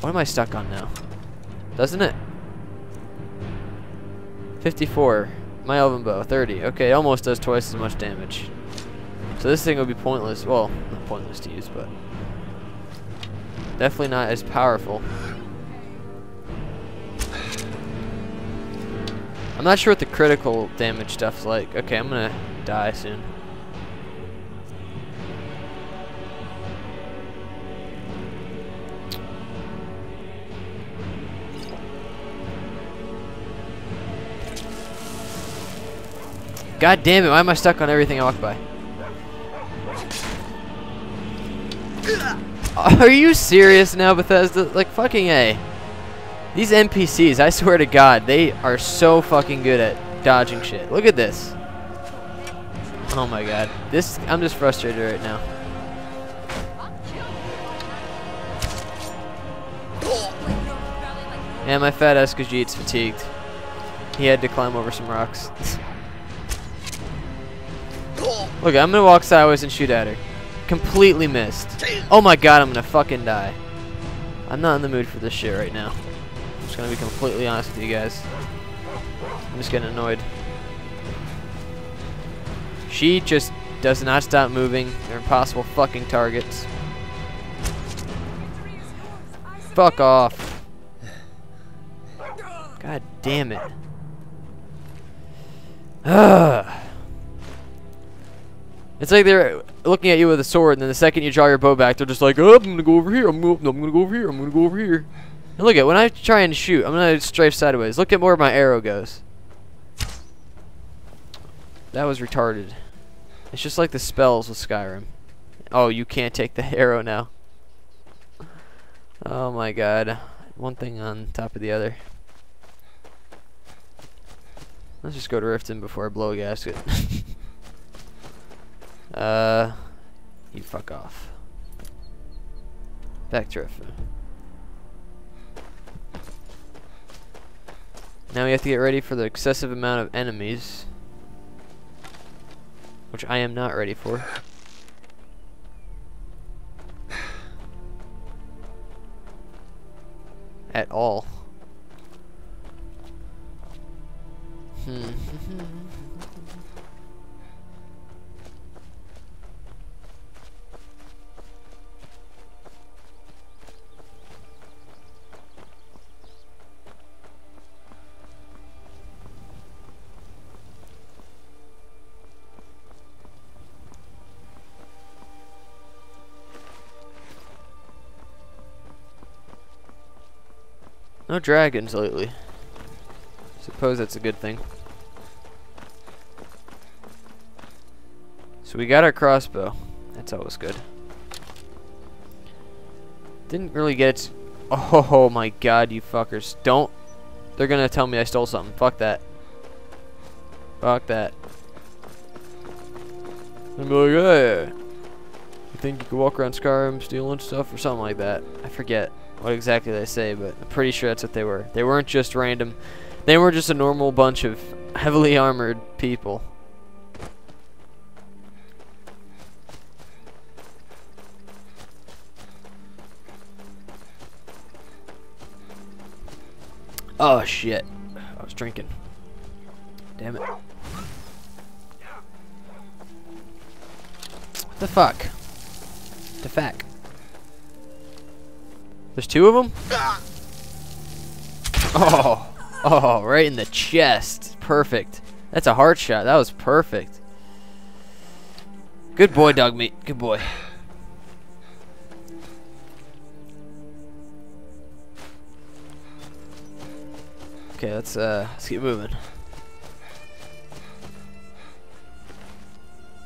What am I stuck on now? Doesn't it? 54. My elven bow, 30. Okay, it almost does twice as much damage. So this thing would be pointless. Well, not pointless to use, but definitely not as powerful. I'm not sure what the critical damage stuff's like. Okay, I'm gonna die soon. God damn it, why am I stuck on everything I walk by? Are you serious now, Bethesda? Like, fucking A. These NPCs, I swear to God, they are so fucking good at dodging shit. Look at this. Oh my God. This, I'm just frustrated right now. And my fat ass Khajiit's fatigued. He had to climb over some rocks. Look, I'm gonna walk sideways and shoot at her. Completely missed. Oh my God, I'm gonna fucking die. I'm not in the mood for this shit right now. I'm just gonna be completely honest with you guys. I'm just getting annoyed. She just does not stop moving. They're impossible fucking targets. Fuck off. God damn it. Ugh. It's like they're looking at you with a sword, and then the second you draw your bow back, they're just like, oh, I'm gonna go over here, I'm gonna go over here, I'm gonna go over here. And look at, when I try and shoot, I'm gonna strafe sideways. Look at where my arrow goes. That was retarded. It's just like the spells with Skyrim. Oh, you can't take the arrow now. Oh my God. One thing on top of the other. Let's just go to Riften before I blow a gasket. You fuck off. Back to Riften. Now we have to get ready for the excessive amount of enemies, which I am not ready for. At all. No dragons lately. Suppose that's a good thing. So we got our crossbow. That's always good. Didn't really get it. Oh my God, you fuckers. Don't. They're gonna tell me I stole something. Fuck that. Fuck that. I'm gonna be like, hey, you think you can walk around Skyrim stealing stuff or something like that? I forget what exactly they say, but I'm pretty sure that's what they were. They weren't just random. They were just a normal bunch of heavily armored people. Oh shit, I was drinking. Damn it. What the fuck? The fuck? There's two of them? Oh. Oh, right in the chest. Perfect. That's a hard shot. That was perfect. Good boy, Dogmeat. Good boy. Okay, let's keep moving.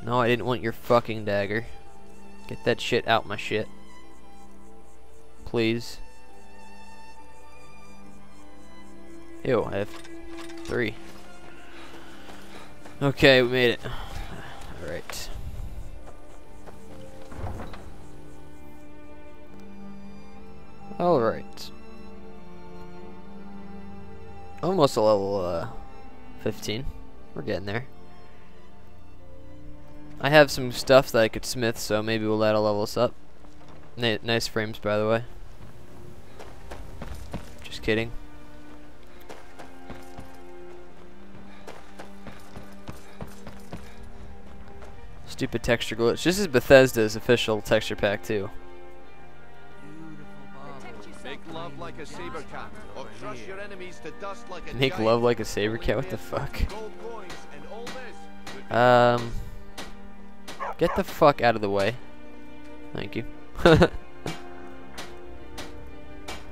No, I didn't want your fucking dagger. Get that shit out my shit. Please. Ew, I have 3. Okay, we made it. Alright. Alright. Almost a level 15. We're getting there. I have some stuff that I could smith, so maybe we'll that'll level us up. Nice frames, by the way. Just kidding. Stupid texture glitch. This is Bethesda's official texture pack too. Make love like a saber cat, or crush your enemies to dust like a Make love like a saber cat? What the fuck? Get the fuck out of the way. Thank you.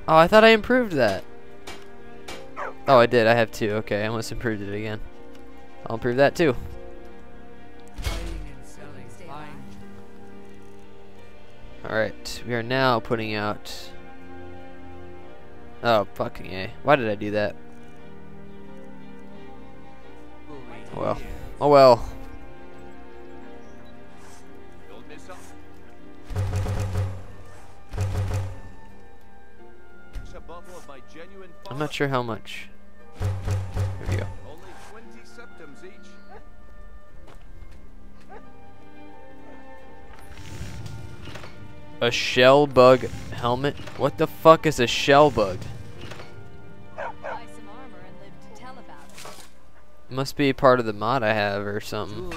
Oh, I thought I improved that. Oh, I did. I have 2. Okay, I almost improved it again. I'll improve that too. Alright, we are now putting out... Oh, fucking A. Why did I do that? Oh well. Oh well. I'm not sure how much. There we go. Only 20 septums each. A shell bug helmet? What the fuck is a shell bug? Buy some armor and live to tell about it. Must be part of the mod I have or something.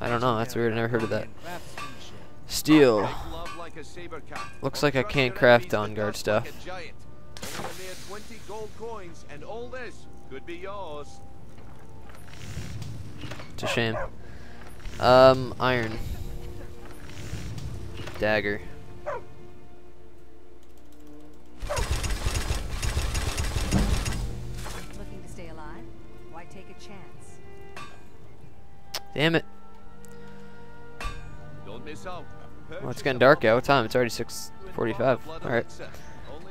I don't know, that's weird, I never heard of that. Steel. Looks like I can't craft Dawnguard stuff. Only near 20 gold coins, and all this could be yours. It's a shame. Iron. Dagger. Looking to stay alive? Why take a chance? Damn it. Don't miss out. Well, it's getting dark out. What time? It's already 6:45. Alright.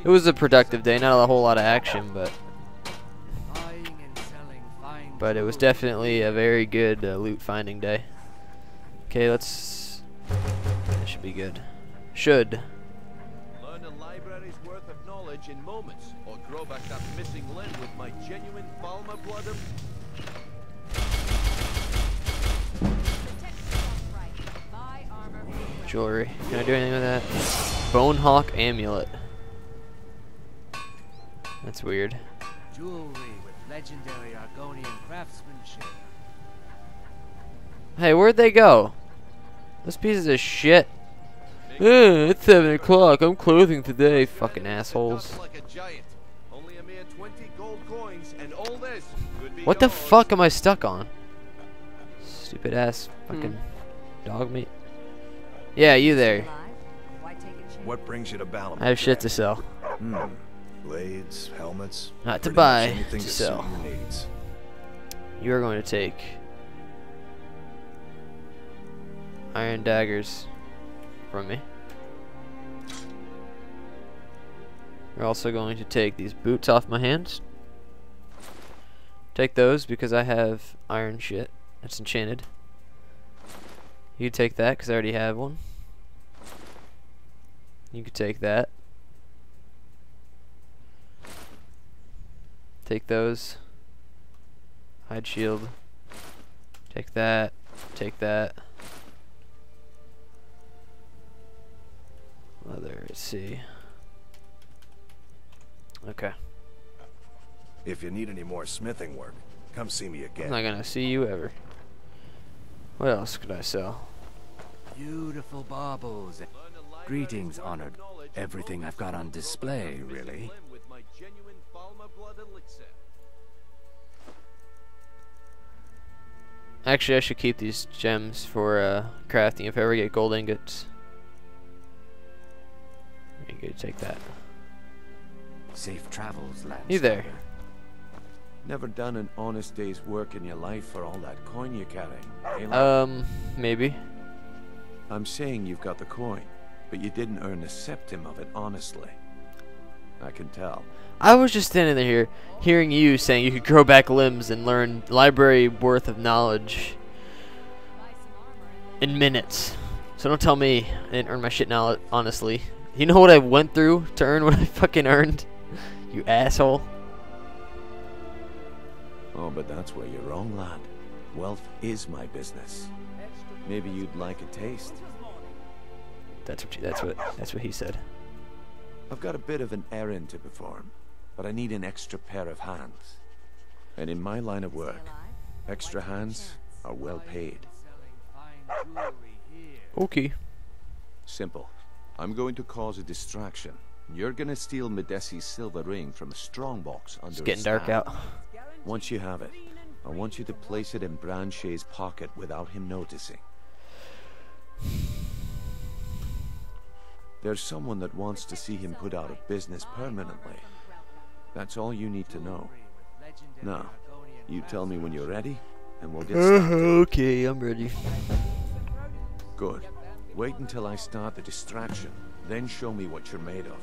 It was a productive day, not a whole lot of action, but it was definitely a very good loot finding day. Okay, let's... That should be good. Should. Learn a library's worth of knowledge in moments, or grow back that missing limb with my genuine Falmer Blood Elixir. Jewelry. Can I do anything with that? Bonehawk amulet. That's weird. Jewelry with legendary Argonian craftsmanship. Hey, where'd they go? Those pieces of shit. It's 7 o'clock. I'm clothing today, fucking assholes. What the fuck am I stuck on? Stupid ass fucking Dogmeat. Yeah, you there? What brings you to Balam? I have shit to sell. Blades, helmets, not to buy, to sell. You are going to take iron daggers from me. You're also going to take these boots off my hands. Take those because I have iron shit that's enchanted. You can take that because I already have one. You could take that. Take those. Hide shield. Take that. Take that. Leather, let's see. Okay. If you need any more smithing work, come see me again. I'm not gonna see you ever. What else could I sell? Beautiful baubles. Greetings, honored. Everything I've got on display, really. Actually, I should keep these gems for crafting if I ever get gold ingots. You could take that. Safe travels, lad. You there? Never done an honest day's work in your life for all that coin you're carrying. Maybe. I'm saying you've got the coin, but you didn't earn a septum of it honestly. I can tell. I was just standing there here, hearing you saying you could grow back limbs and learn library worth of knowledge in minutes. So don't tell me I didn't earn my shit now, honestly. You know what I went through to earn what I fucking earned? You asshole. Oh, but that's where you're wrong, lad. Wealth is my business. Maybe you'd like a taste. That's what he said. I've got a bit of an errand to perform, but I need an extra pair of hands. And in my line of work, extra hands are well paid. Okay. Simple. I'm going to cause a distraction. You're gonna steal Medesi's silver ring from a strongbox under a stand. It's getting dark out. Once you have it, I want you to place it in Branshe's pocket without him noticing. There's someone that wants to see him put out of business permanently. That's all you need to know. Now, you tell me when you're ready, and we'll get started. Okay, I'm ready. Good. Wait until I start the distraction, then show me what you're made of.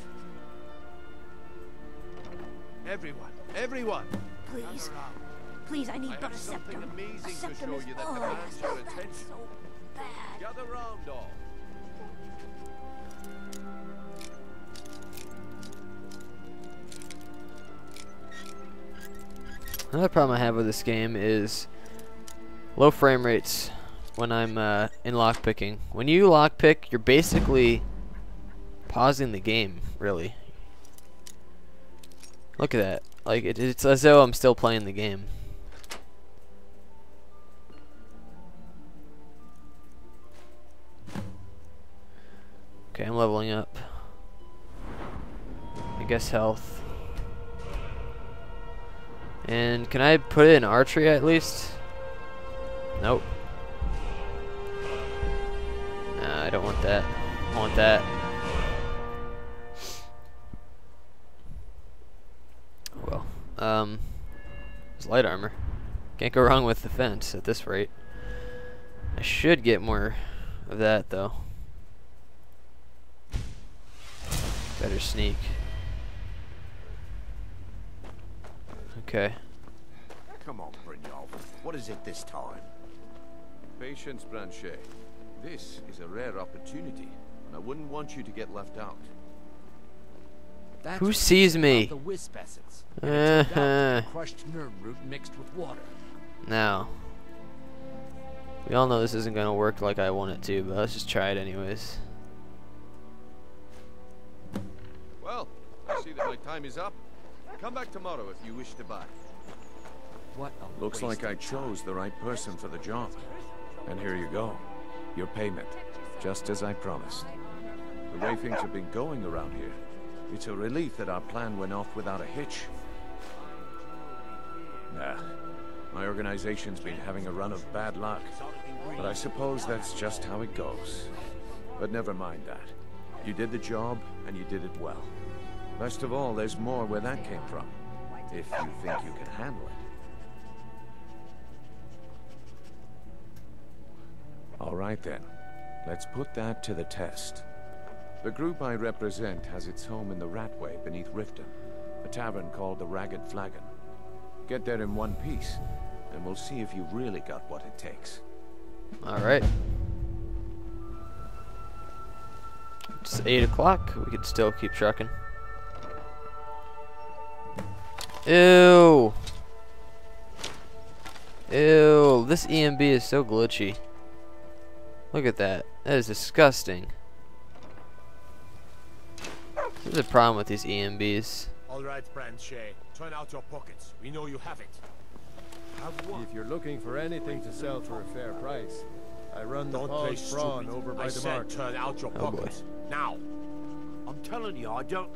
Everyone! Please, I need but a scepter. A scepter is all I want. That's so bad. Gather round all. Another problem I have with this game is low frame rates when I'm in lockpicking. When you lockpick, you're basically pausing the game, really. Look at that. Like, it's as though I'm still playing the game. Okay, I'm leveling up. I guess health. And can I put it in archery at least? Nope. Nah, I don't want that. I want that. Well, it's light armor. Can't go wrong with the fence at this rate. I should get more of that though. Better sneak. Okay. Come on, Brynio. What is it this time? Patience, Branshe. This is a rare opportunity, and I wouldn't want you to get left out. That's who sees me? The wisp essence. Crushed nerve root mixed with water. Now, we all know this isn't going to work like I want it to, but let's just try it anyways. Well, I see that my time is up. Come back tomorrow if you wish to buy. What a looks like I chose the right person for the job. And here you go. Your payment. Just as I promised. The way things have been going around here, it's a relief that our plan went off without a hitch. Nah. My organization's been having a run of bad luck. But I suppose that's just how it goes. But never mind that. You did the job, and you did it well. Best of all, there's more where that came from, if you think you can handle it. All right then, let's put that to the test. The group I represent has its home in the Ratway beneath Riften, a tavern called the Ragged Flagon. Get there in one piece, and we'll see if you've really got what it takes. All right. It's 8 o'clock, we could still keep trucking. Ew. Ew. This ENB is so glitchy. Look at that. That is disgusting. This is a problem with these ENBs. All right, Branshe. Turn out your pockets. We know you have it. If you're looking for anything to sell for a fair price, I run the Paul's Prawn over by the market. Turn out your pockets. Boy. Now. I'm telling you, I don't...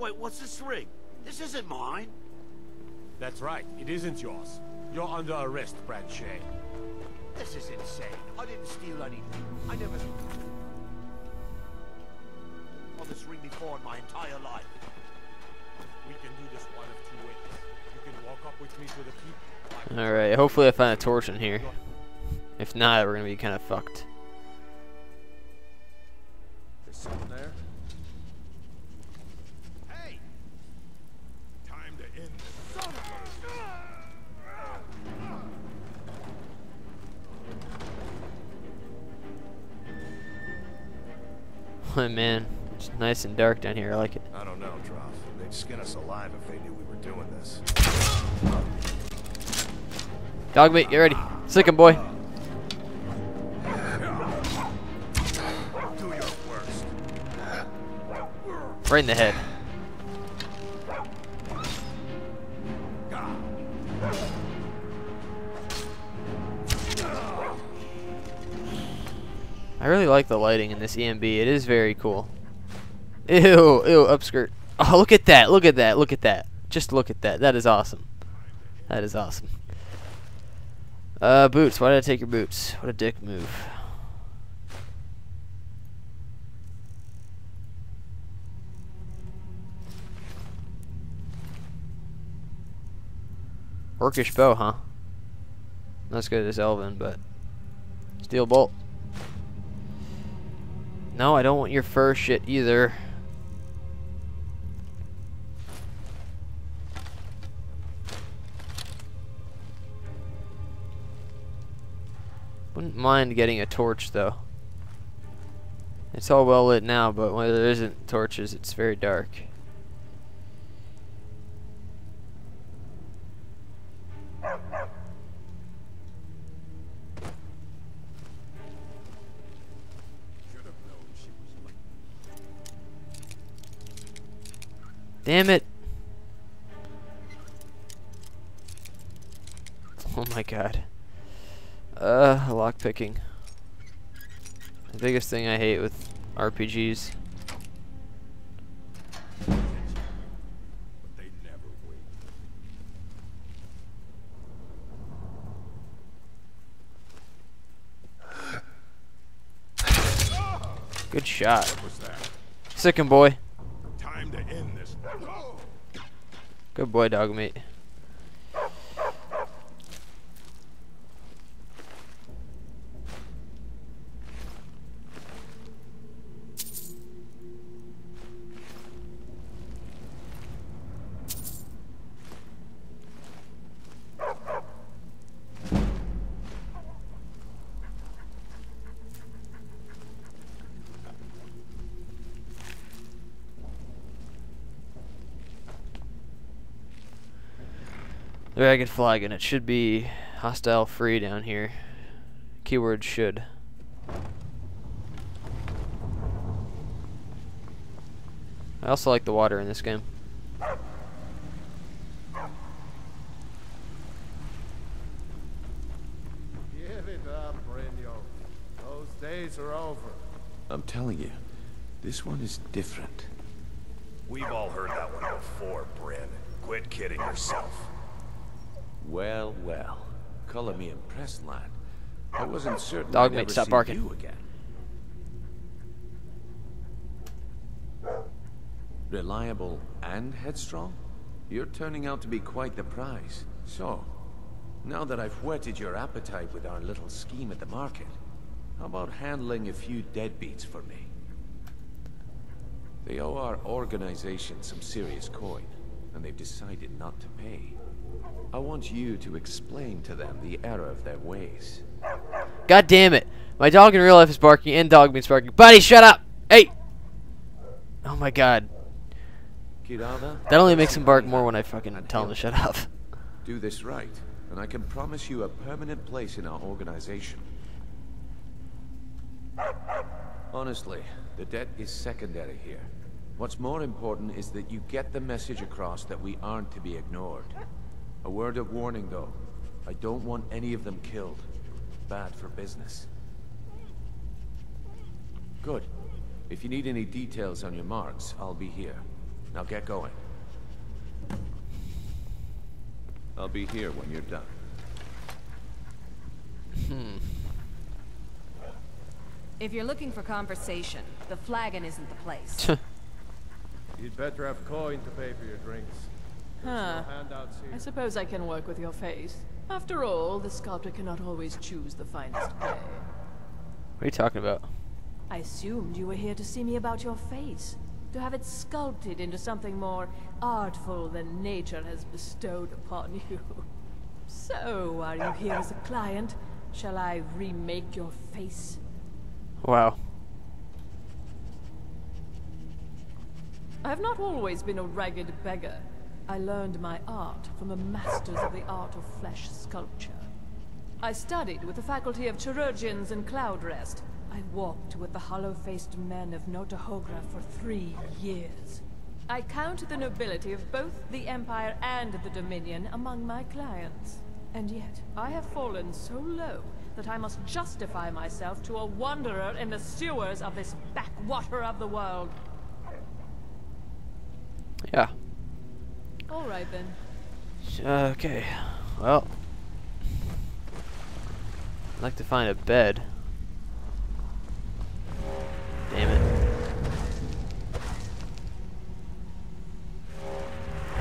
Wait, what's this ring? This isn't mine. That's right, it isn't yours. You're under arrest, Branshe. This is insane. I didn't steal anything. I never saw this ring before in my entire life. We can do this one of two ways. You can walk up with me to the keep. Alright, hopefully I find a torch in here. If not, we're gonna be kinda fucked. There's something there. Oh man, it's nice and dark down here. I like it. I don't know, Droff. They'd skin us alive if they knew we were doing this. Dogmeat, get ready. Sick him, boy. Do your worst. Right in the head. I really like the lighting in this ENB. It is very cool. Ew, ew, upskirt. Oh, look at that, look at that, look at that. Just look at that. That is awesome. That is awesome. Boots. Why did I take your boots? What a dick move. Orcish bow, huh? Not as good as Elven, but... Steel bolt. No, I don't want your fur shit either. Wouldn't mind getting a torch though. It's all well lit now, but when there isn't torches, it's very dark. Damn it! Oh my god. Lockpicking. The biggest thing I hate with RPGs. Good shot. Sickin' boy. Good boy, Dogmeat. The Ragged Flagon, it should be hostile free down here. Keyword should. I also like the water in this game. Give it up, Brynio. Those days are over. I'm telling you, this one is different. We've all heard that one before, Bryn. Quit kidding yourself. Well, well. Color me impressed, lad. I wasn't certain I'd ever see you again. Reliable and headstrong? You're turning out to be quite the prize. So, now that I've whetted your appetite with our little scheme at the market, how about handling a few deadbeats for me? They owe our organization some serious coin, and they've decided not to pay. I want you to explain to them the error of their ways. God damn it. My dog in real life is barking and Dogmeat's barking. Buddy, shut up! Hey! Oh my god. Kierada, that only makes him bark more when I fucking tell him to shut up. Do this right, and I can promise you a permanent place in our organization. Honestly, the debt is secondary here. What's more important is that you get the message across that we aren't to be ignored. A word of warning, though. I don't want any of them killed. Bad for business. Good. If you need any details on your marks, I'll be here. Now get going. I'll be here when you're done. If you're looking for conversation, the flagon isn't the place. You'd better have coin to pay for your drinks. Huh. I suppose I can work with your face. After all, the sculptor cannot always choose the finest clay. What are you talking about? I assumed you were here to see me about your face. To have it sculpted into something more artful than nature has bestowed upon you. So, are you here as a client? Shall I remake your face? Wow. I have not always been a ragged beggar. I learned my art from a master's of the art of flesh sculpture. I studied with the faculty of chirurgeons and cloud rest. I walked with the hollow-faced men of Notohogra for 3 years. I count the nobility of both the Empire and the Dominion among my clients. And yet, I have fallen so low that I must justify myself to a wanderer in the sewers of this backwater of the world. Yeah. All right then. Okay. Well, I'd like to find a bed. Damn it!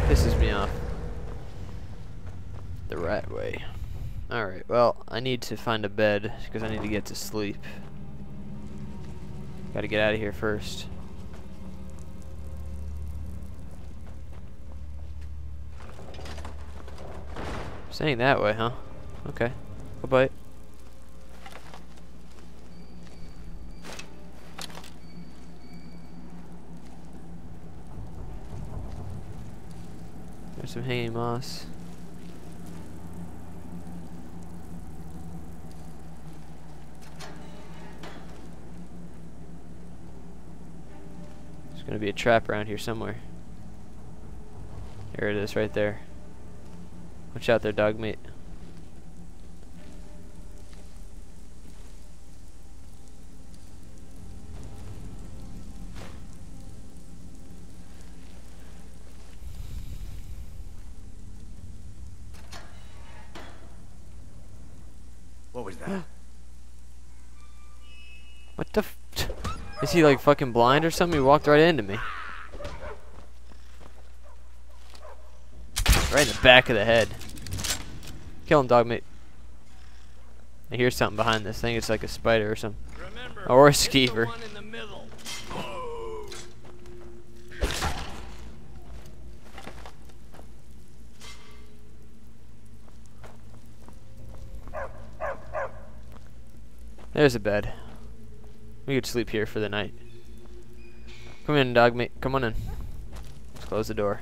Pisses me off. The Ratway. All right. Well, I need to find a bed because I need to get to sleep. Gotta get out of here first. Staying that way, huh? Okay. Bye-bye. There's some hanging moss. There's gonna be a trap around here somewhere. There it is, right there. Watch out there, Dogmeat. What was that? What the f? Is he like fucking blind or something? He walked right into me. Right in the back of the head. Kill him, Dogmeat. I hear something behind this thing. It's like a spider or something. Remember, or a skeever. There's a bed. We could sleep here for the night. Come in, Dogmeat. Come on in. Let's close the door.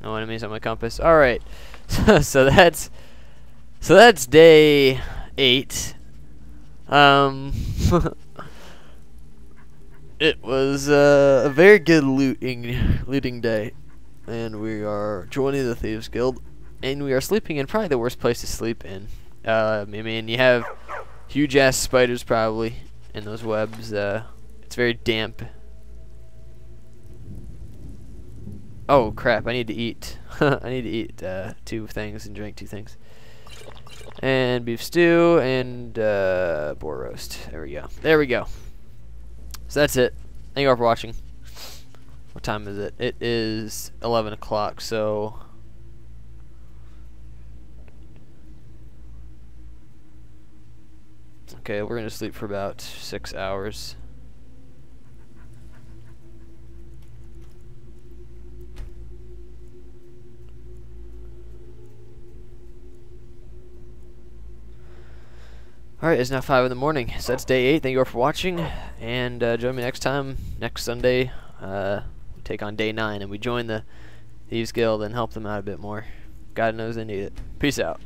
No enemies on my compass. All right, so that's day 8. It was a very good looting day, and we are joining the Thieves Guild, and we are sleeping in probably the worst place to sleep in. I mean, you have huge ass spiders probably in those webs. It's very damp. Oh crap, I need to eat. I need to eat 2 things and drink 2 things. And beef stew and boar roast. There we go. There we go. So that's it. Thank you all for watching. What time is it? It is 11 o'clock, so... Okay, we're going to sleep for about 6 hours. Alright, it's now 5 in the morning, so that's day 8. Thank you all for watching, and join me next time, next Sunday. We take on day 9, and we join the Thieves Guild and help them out a bit more. God knows they need it. Peace out.